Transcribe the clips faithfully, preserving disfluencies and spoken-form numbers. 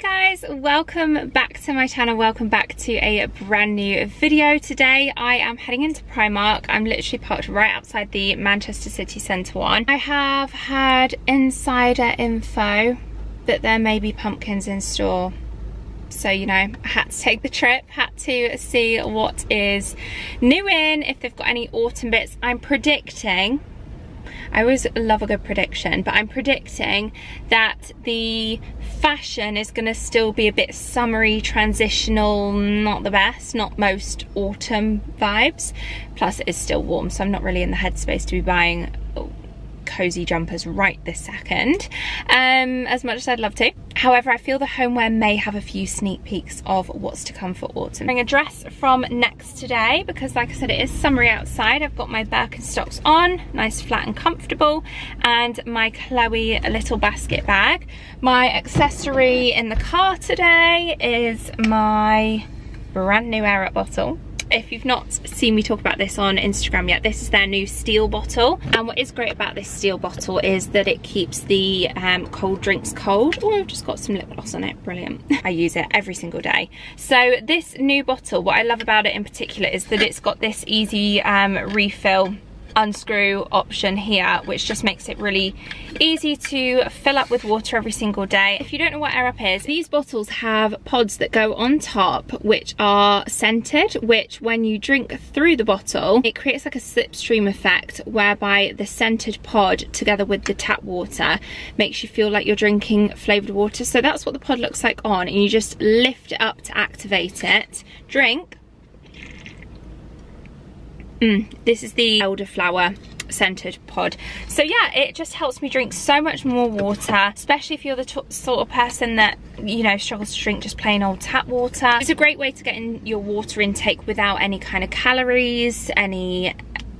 Hi guys, welcome back to my channel. Welcome back to a brand new video. Today I am heading into Primark. I'm literally parked right outside the Manchester City Centre one. I have had insider info that there may be pumpkins in store. So, you know, I had to take the trip, had to see what is new in, if they've got any autumn bits. I'm predicting, I always love a good prediction, but I'm predicting that the fashion is going to still be a bit summery, transitional, not the best, not most autumn vibes. Plus it is still warm, so I'm not really in the headspace to be buying cozy jumpers right this second, um, as much as I'd love to. However, I feel the homeware may have a few sneak peeks of what's to come for autumn. I'm wearing a dress from Next today because, like I said, it is summery outside. I've got my Birkenstocks on, nice flat and comfortable, and my Chloe little basket bag. My accessory in the car today is my brand new Air Up bottle. If you've not seen me talk about this on Instagram yet, this is their new steel bottle. And what is great about this steel bottle is that it keeps the um, cold drinks cold. Oh, I've just got some lip gloss on it. Brilliant. I use it every single day. So this new bottle, what I love about it in particular is that it's got this easy um, refill unscrew option here, which just makes it really easy to fill up with water every single day. If you don't know what Air Up is, these bottles have pods that go on top which are scented, which when you drink through the bottle it creates like a slipstream effect whereby the scented pod together with the tap water makes you feel like you're drinking flavoured water. So that's what the pod looks like on, and you just lift it up to activate it. Drink. Mm, this is the elderflower scented pod. So yeah, it just helps me drink so much more water, especially if you're the t sort of person that, you know, struggles to drink just plain old tap water. It's a great way to get in your water intake without any kind of calories, any,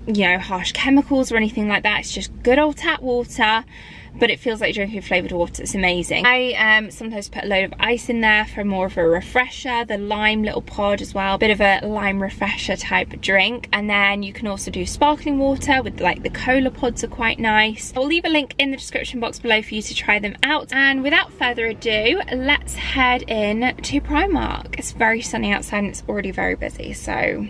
you know, harsh chemicals or anything like that. It's just good old tap water, but it feels like drinking flavoured water. It's amazing. I um, sometimes put a load of ice in there for more of a refresher, the lime little pod as well, a bit of a lime refresher type drink. And then you can also do sparkling water with, like, the cola pods are quite nice. I'll leave a link in the description box below for you to try them out. And without further ado, let's head in to Primark. It's very sunny outside and it's already very busy, so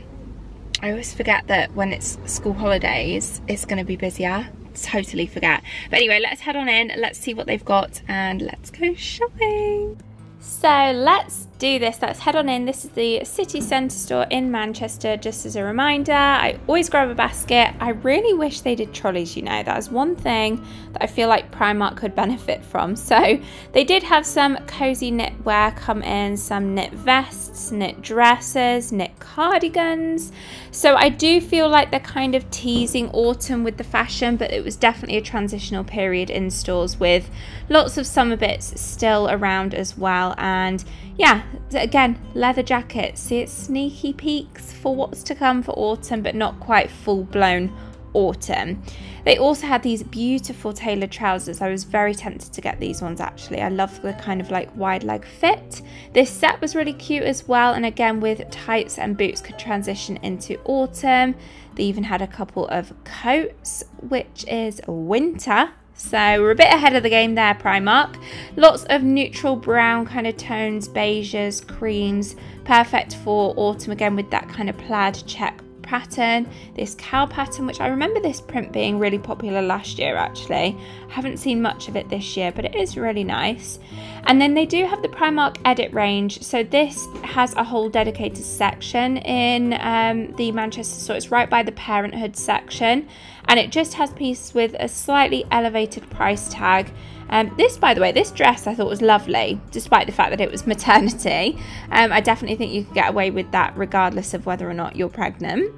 I always forget that when it's school holidays, it's gonna be busier. Totally forget. But anyway, let's head on in, let's see what they've got, and let's go shopping. So let's do this. Let's head on in. This is the City Centre store in Manchester. Just as a reminder, I always grab a basket. I really wish they did trolleys, you know. That is one thing that I feel like Primark could benefit from. So they did have some cozy knitwear come in, some knit vests, knit dresses, knit cardigans. So I do feel like they're kind of teasing autumn with the fashion, but it was definitely a transitional period in stores with lots of summer bits still around as well. And yeah, again, leather jackets. See, it's sneaky peeks for what's to come for autumn, but not quite full-blown autumn. They also had these beautiful tailored trousers. I was very tempted to get these ones, actually. I love the kind of like wide leg fit. This set was really cute as well, and again with tights and boots could transition into autumn. They even had a couple of coats, which is winter. So we're a bit ahead of the game there, Primark. Lots of neutral brown kind of tones, beiges, creams, perfect for autumn again with that kind of plaid check pattern. This cow pattern, which I remember this print being really popular last year actually. I haven't seen much of it this year, but it is really nice. And then they do have the Primark Edit range. So this has a whole dedicated section in um, the Manchester store. It's right by the Parenthood section. And it just has pieces with a slightly elevated price tag. Um, this, by the way, this dress I thought was lovely, despite the fact that it was maternity. Um, I definitely think you could get away with that regardless of whether or not you're pregnant.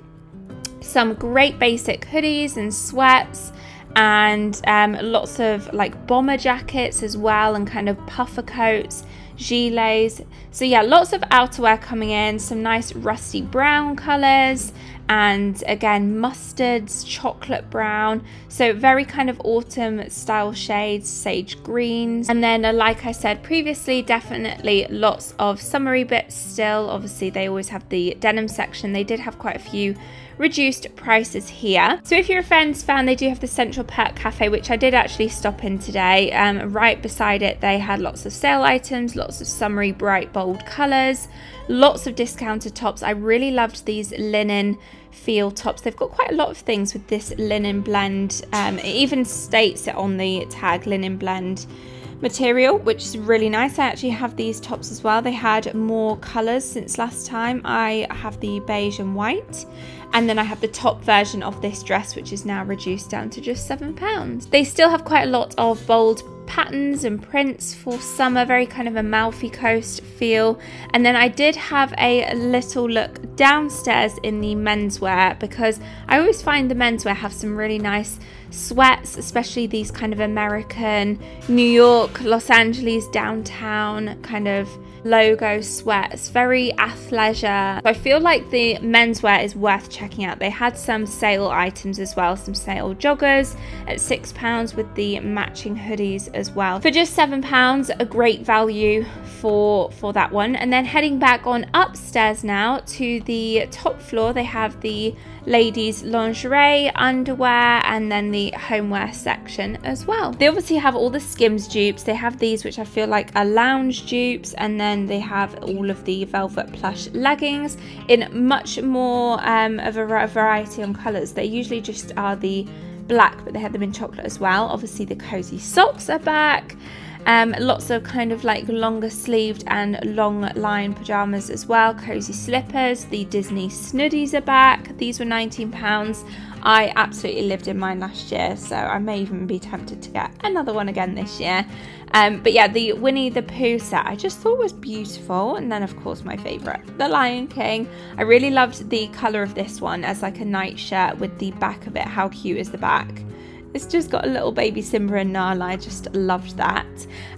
Some great basic hoodies and sweats, and um, lots of like bomber jackets as well, and kind of puffer coats, gilets. So yeah, lots of outerwear coming in, some nice rusty brown colours, and again mustards, chocolate brown, so very kind of autumn style shades, sage greens, and then like I said previously, definitely lots of summery bits still. Obviously they always have the denim section. They did have quite a few reduced prices here. So if you're a Friends fan, they do have the Central Perk Cafe, which I did actually stop in today. Um, right beside it they had lots of sale items, lots of summery bright bold colours, lots of discounted tops. I really loved these linen feel tops. They've got quite a lot of things with this linen blend. Um, it even states it on the tag, linen blend material, which is really nice. I actually have these tops as well. They had more colours since last time. I have the beige and white, and then I have the top version of this dress, which is now reduced down to just seven pounds. They still have quite a lot of bold patterns and prints for summer, very kind of Amalfi Coast feel. And then I did have a little look downstairs in the menswear, because I always find the menswear have some really nice sweats, especially these kind of American, New York, Los Angeles downtown kind of logo sweats, very athleisure. So I feel like the menswear is worth checking out. They had some sale items as well, some sale joggers at six pounds with the matching hoodies as well for just seven pounds. A great value for for that one. And then heading back on upstairs now to the top floor, they have the ladies lingerie, underwear, and then the homeware section as well. They obviously have all the Skims dupes. They have these which I feel like are lounge dupes, and then And they have all of the velvet plush leggings in much more um, of a variety on colours. They usually just are the black, but they had them in chocolate as well. Obviously the cozy socks are back. Um, lots of kind of like longer sleeved and long line pyjamas as well, cozy slippers. The Disney Snoodies are back. These were nineteen pounds. I absolutely lived in mine last year, so I may even be tempted to get another one again this year. Um, but yeah, the Winnie the Pooh set I just thought was beautiful. And then of course my favourite, the Lion King. I really loved the colour of this one as like a night shirt with the back of it. How cute is the back? It's just got a little baby Simba and Nala. I just loved that.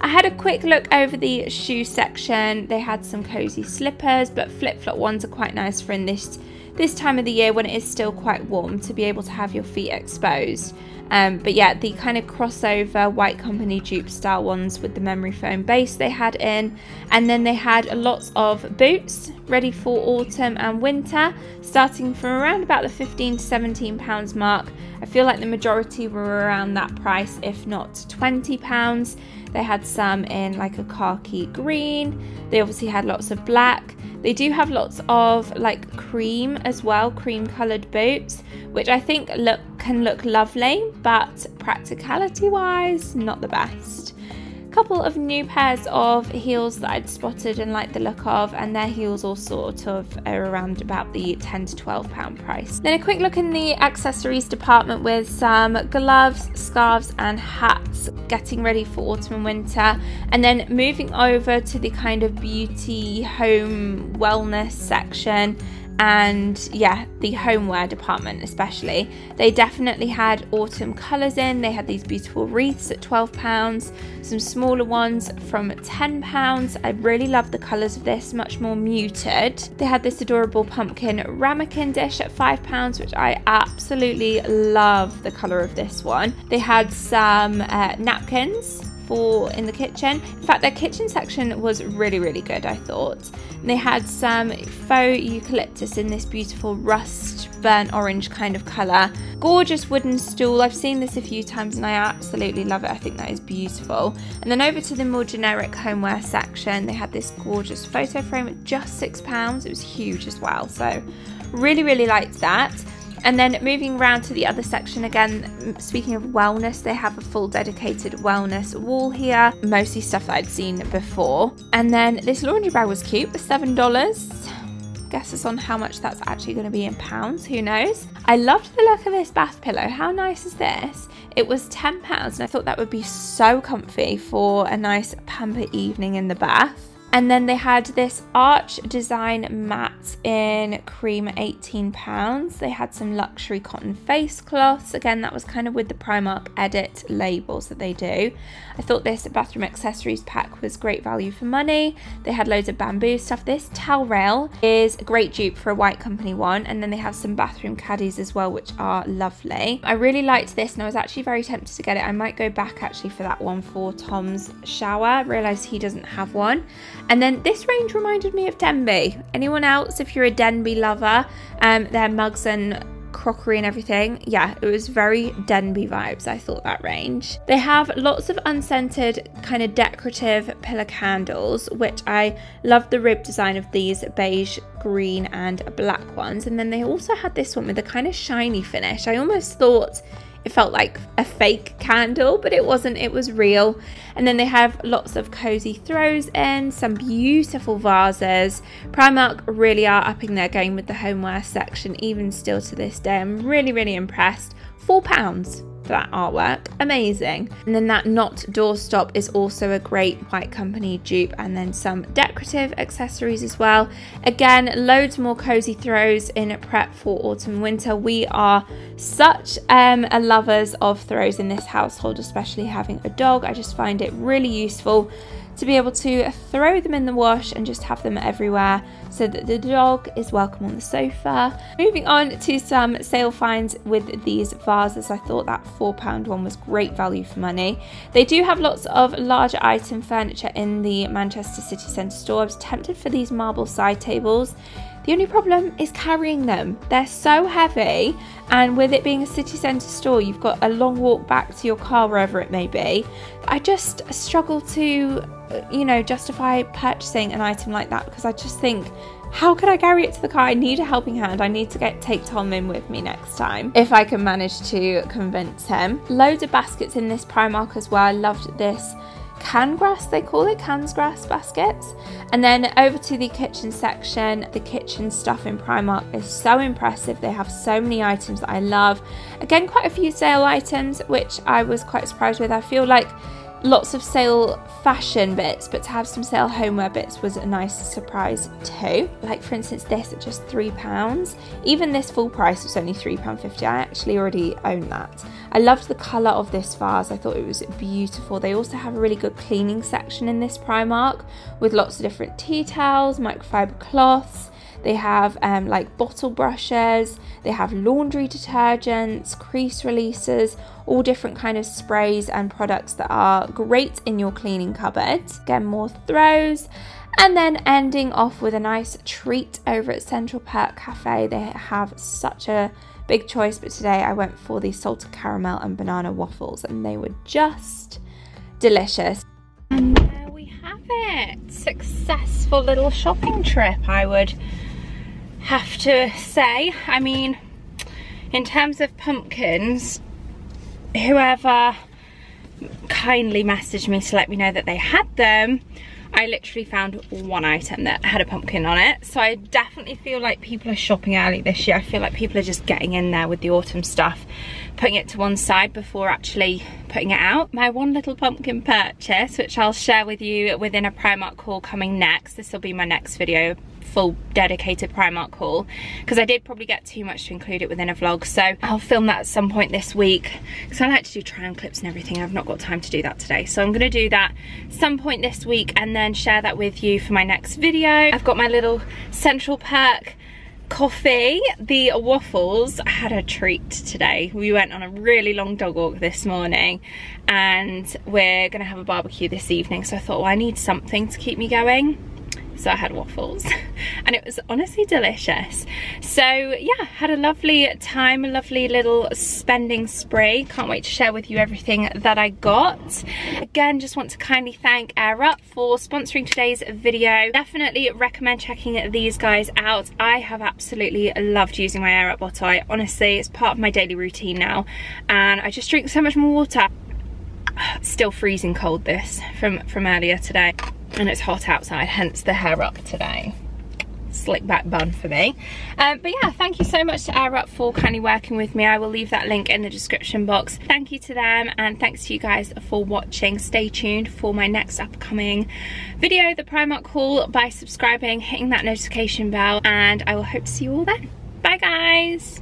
I had a quick look over the shoe section. They had some cozy slippers, but flip-flop ones are quite nice for in this this time of the year when it is still quite warm, to be able to have your feet exposed. Um, but yeah, the kind of crossover White Company dupe style ones with the memory foam base they had in. And then they had lots of boots ready for autumn and winter, starting from around about the fifteen to seventeen pounds mark. I feel like the majority were around that price, if not twenty pounds. They had some in like a khaki green. They obviously had lots of black. They do have lots of like cream as well, cream coloured boots, which I think look can look lovely, but practicality wise, not the best. A couple of new pairs of heels that I'd spotted and liked the look of, and their heels all sort of are around about the ten to twelve pound price. Then a quick look in the accessories department with some gloves, scarves and hats, getting ready for autumn and winter. And then moving over to the kind of beauty, home, wellness section. And yeah, the homeware department especially, they definitely had autumn colours in. They had these beautiful wreaths at twelve pounds, some smaller ones from ten pounds. I really love the colours of this, much more muted. They had this adorable pumpkin ramekin dish at five pounds, which I absolutely love the colour of this one. They had some uh, napkins for in the kitchen. In fact, their kitchen section was really, really good, I thought. And they had some faux eucalyptus in this beautiful rust burnt orange kind of colour. Gorgeous wooden stool. I've seen this a few times and I absolutely love it. I think that is beautiful. And then over to the more generic homeware section, they had this gorgeous photo frame at just six pounds. It was huge as well, so really, really liked that. And then moving around to the other section again, speaking of wellness, they have a full dedicated wellness wall here, mostly stuff that I'd seen before. And then this laundry bag was cute, seven dollars. Guesses on how much that's actually going to be in pounds, who knows. I loved the look of this bath pillow. How nice is this? It was ten pounds and I thought that would be so comfy for a nice pamper evening in the bath. And then they had this arch design mat in cream, eighteen pounds. They had some luxury cotton face cloths. Again, that was kind of with the Primark edit labels that they do. I thought this bathroom accessories pack was great value for money. They had loads of bamboo stuff. This towel rail is a great dupe for a White Company one. And then they have some bathroom caddies as well, which are lovely. I really liked this and I was actually very tempted to get it. I might go back actually for that one for Tom's shower. I realised he doesn't have one. And then this range reminded me of Denby. Anyone else, if you're a Denby lover, um, their mugs and crockery and everything, yeah, it was very Denby vibes, I thought, that range. They have lots of unscented kind of decorative pillar candles, which I love the rib design of these beige, green and black ones. And then they also had this one with a kind of shiny finish. I almost thought it felt like a fake candle, but it wasn't, it was real. And then they have lots of cozy throws in, some beautiful vases. Primark really are upping their game with the homeware section, even still to this day. I'm really, really impressed. four pounds for that artwork, amazing. And then that knot doorstop is also a great White Company dupe, and then some decorative accessories as well. Again, loads more cozy throws in prep for autumn winter. We are such um, a lovers of throws in this household, especially having a dog. I just find it really useful to be able to throw them in the wash and just have them everywhere so that the dog is welcome on the sofa. Moving on to some sale finds with these vases. I thought that four pound one was great value for money. They do have lots of larger item furniture in the Manchester City Centre store. I was tempted for these marble side tables. The only problem is carrying them. They're so heavy, and with it being a city centre store, you've got a long walk back to your car, wherever it may be. I just struggle to, you know, justify purchasing an item like that, because I just think, how could I carry it to the car? I need a helping hand. I need to get take Tom in with me next time, if I can manage to convince him. Loads of baskets in this Primark as well. I loved this Cangrass, they call it, Cansgrass baskets. And then over to the kitchen section, the kitchen stuff in Primark is so impressive. They have so many items that I love. Again, quite a few sale items, which I was quite surprised with. I feel like lots of sale fashion bits, but to have some sale homeware bits was a nice surprise too. Like for instance this at just three pounds. Even this full price was only three pounds fifty. I actually already own that. I loved the colour of this vase. I thought it was beautiful. They also have a really good cleaning section in this Primark with lots of different tea towels, microfiber cloths. They have um, like bottle brushes, they have laundry detergents, crease releases, all different kind of sprays and products that are great in your cleaning cupboard. Again, more throws. And then ending off with a nice treat over at Central Perk Cafe. They have such a big choice, but today I went for the salted caramel and banana waffles and they were just delicious. And there we have it. Successful little shopping trip, I would have to say. I mean, in terms of pumpkins, whoever kindly messaged me to let me know that they had them, I literally found one item that had a pumpkin on it. So I definitely feel like people are shopping early this year. I feel like people are just getting in there with the autumn stuff, putting it to one side before actually putting it out. My one little pumpkin purchase, which I'll share with you within a Primark haul coming next. This will be my next video, full dedicated Primark haul, because I did probably get too much to include it within a vlog. So I'll film that at some point this week, because I like to do try on clips and everything. I've not got time to do that today. So I'm going to do that some point this week and then share that with you for my next video. I've got my little Central Perk coffee, the waffles. I had a treat today. We went on a really long dog walk this morning and we're going to have a barbecue this evening. So I thought, well, I need something to keep me going. So I had waffles and it was honestly delicious. So yeah, had a lovely time, a lovely little spending spree. Can't wait to share with you everything that I got. Again, just want to kindly thank Air Up for sponsoring today's video. Definitely recommend checking these guys out. I have absolutely loved using my Air Up bottle. I, honestly, it's part of my daily routine now and I just drink so much more water. Still freezing cold this from, from earlier today. And it's hot outside, hence the hair up today. slick back bun for me. Um, but yeah, thank you so much to Air Up for kindly working with me. I will leave that link in the description box. Thank you to them, and thanks to you guys for watching. Stay tuned for my next upcoming video, the Primark haul, by subscribing, hitting that notification bell, and I will hope to see you all then. Bye guys.